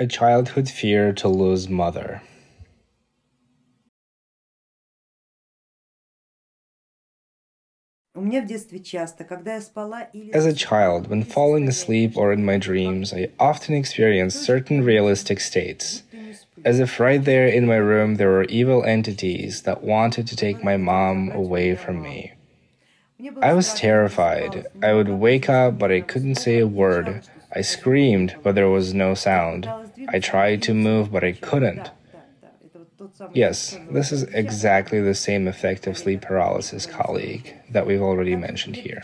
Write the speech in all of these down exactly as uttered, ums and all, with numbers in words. A childhood fear to lose mother. As a child, when falling asleep or in my dreams, I often experienced certain realistic states. As if right there in my room there were evil entities that wanted to take my mom away from me. I was terrified. I would wake up, but I couldn't say a word. I screamed, but there was no sound. I tried to move, but I couldn't. Yes, this is exactly the same effect of sleep paralysis, colleague, that we've already mentioned here.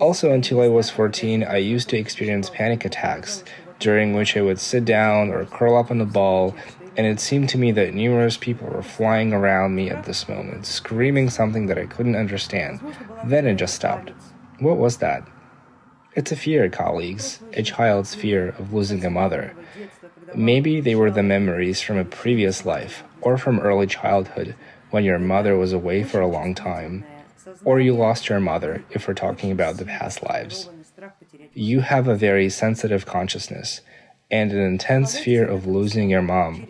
Also, until I was fourteen, I used to experience panic attacks, during which I would sit down or curl up on a ball, and it seemed to me that numerous people were flying around me at this moment, screaming something that I couldn't understand. Then it just stopped. What was that? It's a fear, colleagues, a child's fear of losing a mother. Maybe they were the memories from a previous life, or from early childhood, when your mother was away for a long time, or you lost your mother, if we're talking about the past lives. You have a very sensitive consciousness, and an intense fear of losing your mom.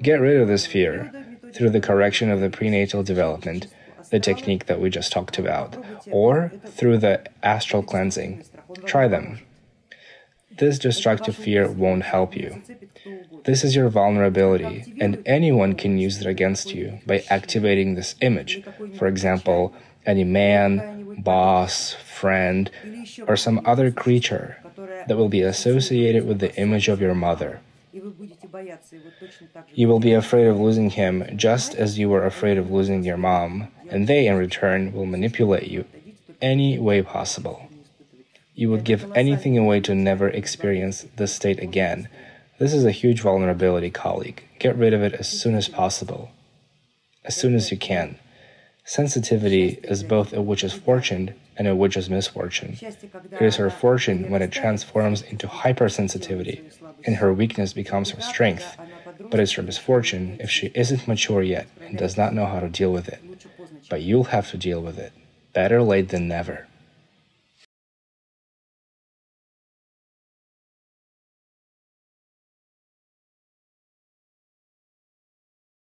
Get rid of this fear through the correction of the prenatal development, the technique that we just talked about, or through the astral cleansing. Try them. This destructive fear won't help you. This is your vulnerability, and anyone can use it against you by activating this image. For example, any man, boss, friend, or some other creature that will be associated with the image of your mother. You will be afraid of losing him just as you were afraid of losing your mom, and they, in return, will manipulate you any way possible. You would give anything away to never experience this state again. This is a huge vulnerability, colleague. Get rid of it as soon as possible, as soon as you can. Sensitivity is both a witch's fortune and a witch's misfortune. It is her fortune when it transforms into hypersensitivity, and her weakness becomes her strength. But it's her misfortune if she isn't mature yet and does not know how to deal with it. But you'll have to deal with it. Better late than never.